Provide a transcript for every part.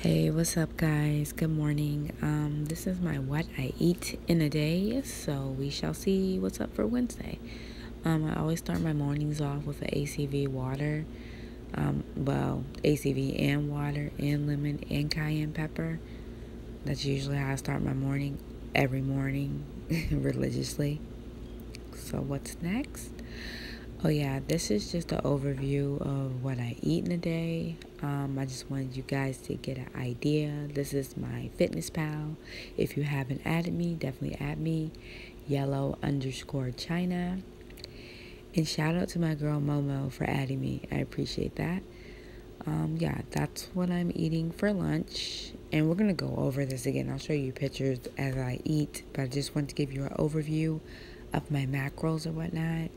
Hey, what's up guys? Good morning. This is my what I eat in a day, so we shall see what's up for Wednesday. I always start my mornings off with an ACV water, well, ACV and water and lemon and cayenne pepper. That's usually how I start my morning every morning religiously. So what's next? Oh yeah, this is just an overview of what I eat in a day. I just wanted you guys to get an idea. This is my Myfitnesspal. If you haven't added me, definitely add me. Yellow_Chyna. And shout out to my girl Momo for adding me. I appreciate that. Yeah, that's what I'm eating for lunch. And we're going to go over this again. I'll show you pictures as I eat. But I just wanted to give you an overview of my macros and whatnot.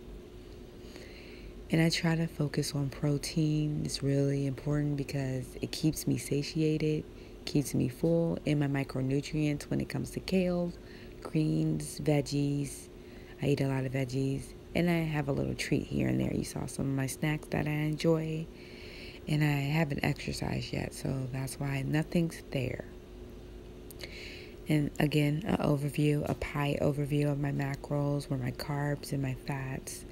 And I try to focus on protein. It's really important because it keeps me satiated, keeps me full, and my micronutrients when it comes to kale, greens, veggies. I eat a lot of veggies, and I have a little treat here and there. You saw some of my snacks that I enjoy, and I haven't exercised yet, so that's why nothing's there. And again, a pie overview of my macros, where my carbs and my fats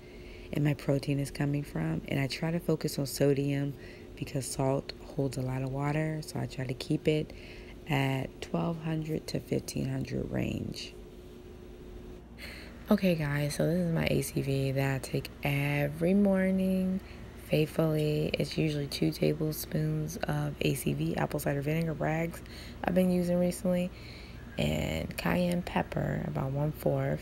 and my protein is coming from. And I try to focus on sodium because salt holds a lot of water, so I try to keep it at 1200 to 1500 range. Okay guys, so this is my ACV that I take every morning faithfully. It's usually 2 tablespoons of ACV, apple cider vinegar, Bragg's, I've been using recently, and cayenne pepper, about 1/4,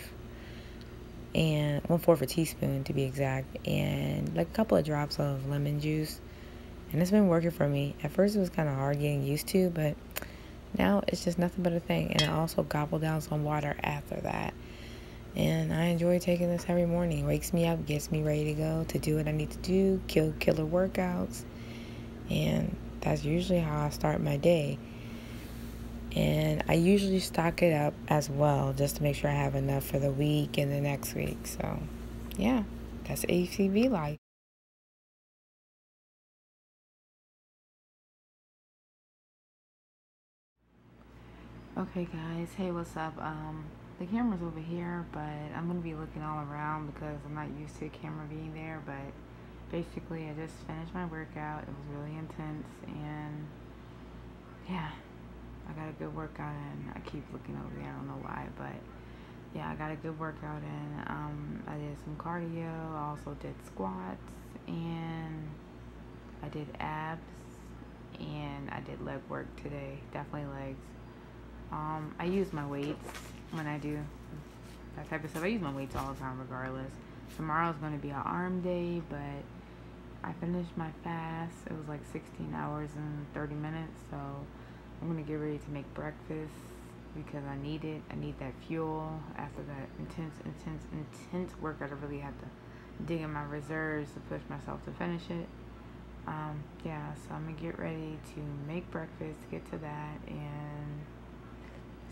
and 1/4 of a teaspoon to be exact, and like a couple of drops of lemon juice. And it's been working for me. At first it was kind of hard getting used to, but now it's just nothing but a thing. And I also gobble down some water after that, and I enjoy taking this every morning. It wakes me up, gets me ready to go to do what I need to do, killer workouts. And that's usually how I start my day. And I usually stock it up as well, just to make sure I have enough for the week and the next week. So, yeah, that's ACV life. Okay, guys. Hey, what's up? The camera's over here, but I'm going to be looking all around because I'm not used to the camera being there. But basically, I just finished my workout. It was really intense. And, yeah, I got a good workout in. I keep looking over there, I don't know why, but yeah, I got a good workout in. I did some cardio, I also did squats, and I did abs, and I did leg work today, definitely legs. I use my weights when I do that type of stuff. I use my weights all the time regardless. Tomorrow's going to be an arm day, but I finished my fast. It was like 16 hours and 30 minutes, so I'm going to get ready to make breakfast because I need it. I need that fuel after that intense workout. I really have to dig in my reserves to push myself to finish it. Yeah, so I'm going to get ready to make breakfast, get to that, and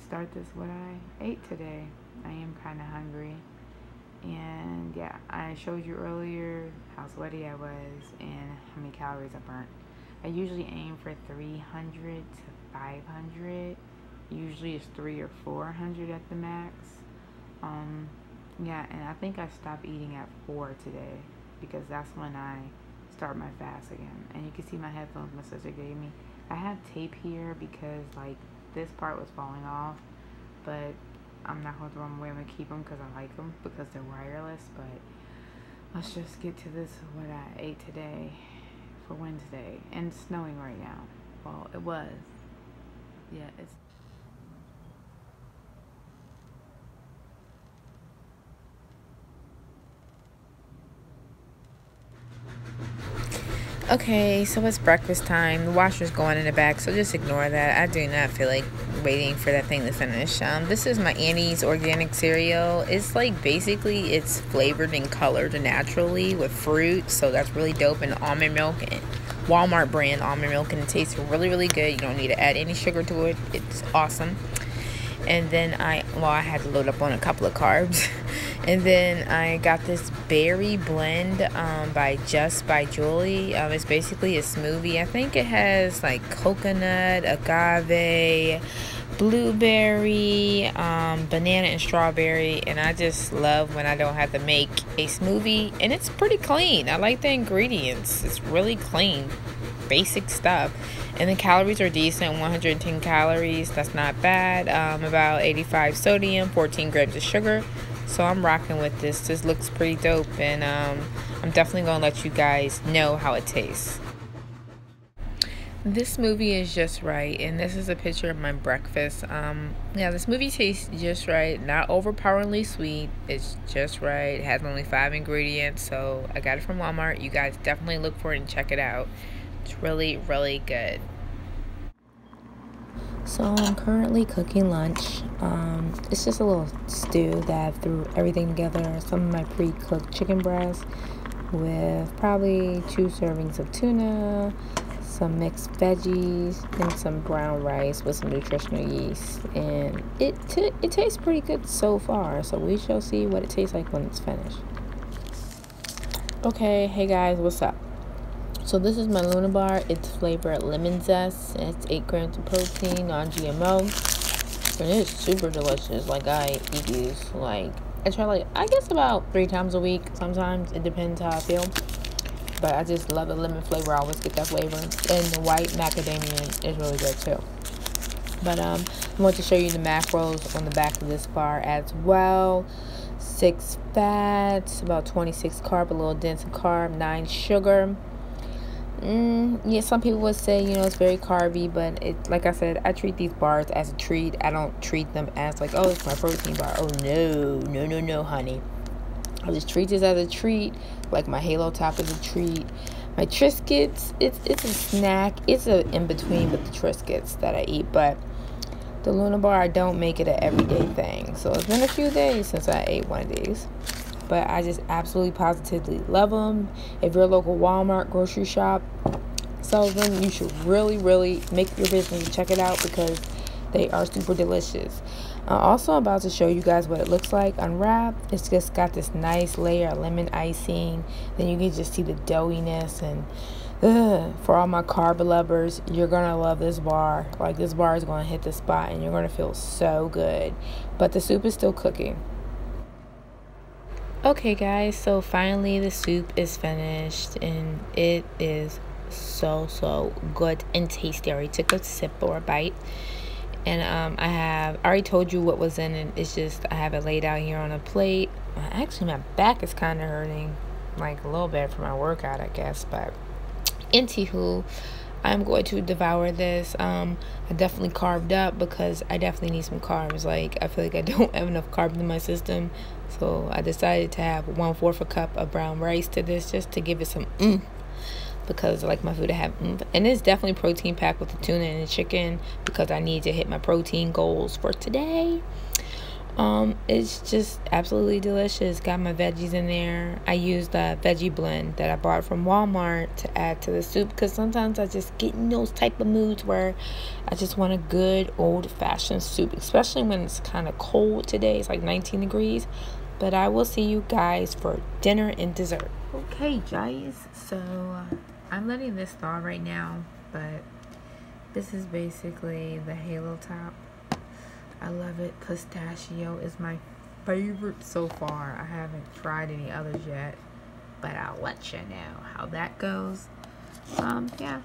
start this what I ate today. I am kind of hungry. And yeah, I showed you earlier how sweaty I was and how many calories I burnt. I usually aim for 300 to 500. Usually it's 300 or 400 at the max. Yeah, and I think I stopped eating at 4 today because that's when I start my fast again. And you can see my headphones my sister gave me. I have tape here because like this part was falling off, but I'm not going to throw them away. I'm going to keep them because I like them because they're wireless. But let's just get to this what I ate today for Wednesday. And it's snowing right now. Well, it was. Yeah, it's... Okay, so it's breakfast time. The washer's going in the back, so just ignore that. I do not feel like waiting for that thing to finish. This is my Annie's organic cereal. It's like basically it's flavored and colored naturally with fruit, so that's really dope. And almond milk, and Walmart brand almond milk, and it tastes really, really good. You don't need to add any sugar to it. It's awesome. And then I had to load up on a couple of carbs And then I got this berry blend by Julie. It's basically a smoothie. I think it has like coconut, agave, blueberry, banana and strawberry. And I just love when I don't have to make a smoothie. And it's pretty clean. I like the ingredients. It's really clean, basic stuff. And the calories are decent, 110 calories. That's not bad. About 85 sodium, 14 grams of sugar. So I'm rocking with this. This looks pretty dope, and I'm definitely gonna let you guys know how it tastes. This smoothie is just right, and this is a picture of my breakfast. Yeah, the smoothie tastes just right, not overpoweringly sweet. It's just right. It has only 5 ingredients, so I got it from Walmart. You guys definitely look for it and check it out. It's really, really good. So I'm currently cooking lunch. It's just a little stew that I threw everything together. Some of my pre-cooked chicken breast with probably 2 servings of tuna, some mixed veggies, and some brown rice with some nutritional yeast. And it tastes pretty good so far. So we shall see what it tastes like when it's finished. Okay, hey guys, what's up? So this is my Luna Bar. It's flavored lemon zest. It's 8 grams of protein, non-GMO. And it's super delicious. Like, I eat these, like, I try, like, I guess about 3 times a week. Sometimes it depends how I feel. But I just love the lemon flavor. I always get that flavor. And the white macadamia is really good, too. But I want to show you the macros on the back of this bar as well. 6 fats, about 26 carb, a little dense in carb, 9 sugar. Yeah, some people would say, you know, it's very carby, but it, like I said, I treat these bars as a treat. I don't treat them as like, oh, it's my protein bar. Oh, no, honey. I just treat this as a treat, like my Halo Top is a treat. My Triscuits, it's a snack. It's a in-between with the Triscuits that I eat, but the Luna Bar, I don't make it an everyday thing. So it's been a few days since I ate one of these. But I just absolutely positively love them. If you're a local Walmart, grocery shop sells them, you should really, really make your business check it out because they are super delicious. Also, I'm about to show you guys what it looks like unwrapped. It's just got this nice layer of lemon icing. Then you can just see the doughiness. And for all my carb lovers, you're gonna love this bar. Like, this bar is gonna hit the spot and you're gonna feel so good. But the soup is still cooking. Okay guys, so finally the soup is finished and it is so good and tasty. I already took a sip or a bite, and I already told you what was in it. It's just I have it laid out here on a plate. Actually, my back is kind of hurting, like a little bit, for my workout, I guess. But anywho, I'm going to devour this. I definitely carved up because I definitely need some carbs. Like, I feel like I don't have enough carbs in my system. So I decided to have 1/4 a cup of brown rice to this just to give it some oomph, because I like my food to have oomph. And it's definitely protein packed with the tuna and the chicken because I need to hit my protein goals for today. It's just absolutely delicious. Got my veggies in there. I used the veggie blend that I bought from Walmart to add to the soup because sometimes I just get in those type of moods where I just want a good old-fashioned soup, especially when it's kind of cold today. It's like 19 degrees. But I will see you guys for dinner and dessert. Okay, guys. So I'm letting this thaw right now, but this is basically the Halo Top. I love it. Pistachio is my favorite so far. I haven't tried any others yet, but I'll let you know how that goes. Yeah,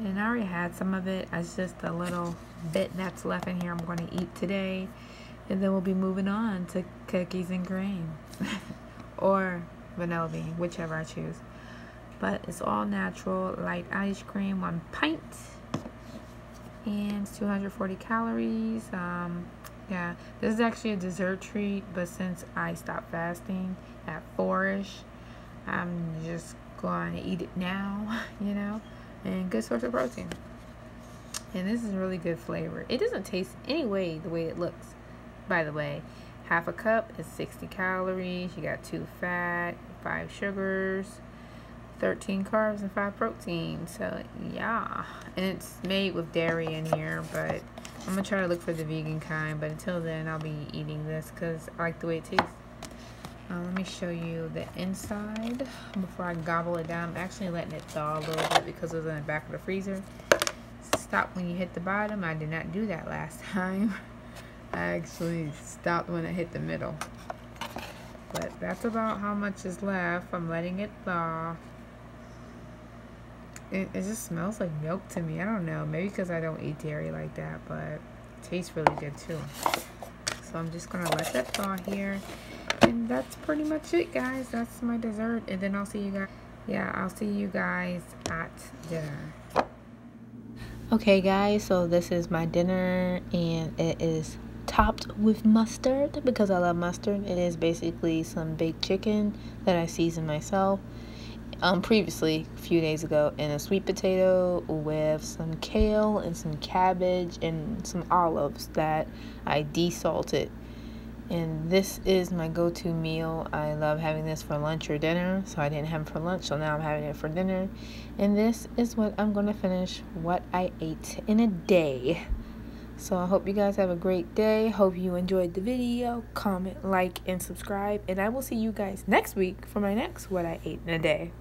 and I already had some of it. It's just a little bit that's left in here I'm going to eat today, and then we'll be moving on to cookies and cream or vanilla bean, whichever I choose. But it's all natural, light ice cream, 1 pint. And it's 240 calories. Yeah, this is actually a dessert treat, but since I stopped fasting at 4-ish, I'm just going to eat it now, you know. And good source of protein. And this is really good flavor. It doesn't taste any way the way it looks, by the way. 1/2 cup is 60 calories. You got 2 fat, 5 sugars, 13 carbs and 5 protein. So yeah, and it's made with dairy in here, but I'm gonna try to look for the vegan kind. But until then, I'll be eating this because I like the way it tastes. Let me show you the inside before I gobble it down. I'm actually letting it thaw a little bit because it was in the back of the freezer. Stop when you hit the bottom. I did not do that last time. I actually stopped when I hit the middle. But that's about how much is left. I'm letting it thaw. It just smells like milk to me. I don't know. Maybe because I don't eat dairy like that, but it tastes really good too. So I'm just going to let that thaw here. And that's pretty much it, guys. That's my dessert. And then I'll see you guys. Yeah, I'll see you guys at dinner. Okay, guys. So this is my dinner. And it is topped with mustard because I love mustard. It is basically some baked chicken that I seasoned myself. Previously, a few days ago, and a sweet potato with some kale and some cabbage and some olives that I desalted. And this is my go-to meal. I love having this for lunch or dinner, so I didn't have it for lunch, so now I'm having it for dinner. And this is what I'm going to finish what I ate in a day. So I hope you guys have a great day. Hope you enjoyed the video. Comment, like, and subscribe. And I will see you guys next week for my next What I Ate in a Day.